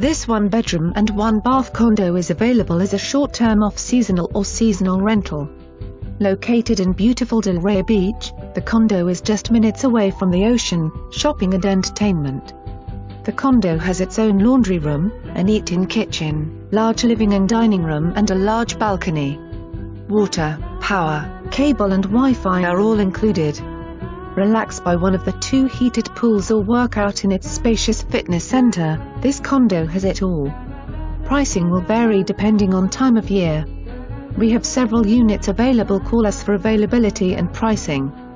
This one-bedroom and one-bath condo is available as a short-term off-seasonal or seasonal rental. Located in beautiful Delray Beach, the condo is just minutes away from the ocean, shopping and entertainment. The condo has its own laundry room, an eat-in kitchen, large living and dining room and a large balcony. Water, power, cable and Wi-Fi are all included. Relax by one of the two heated pools or work out in its spacious fitness center. This condo has it all. Pricing will vary depending on time of year. We have several units available. Call us for availability and pricing.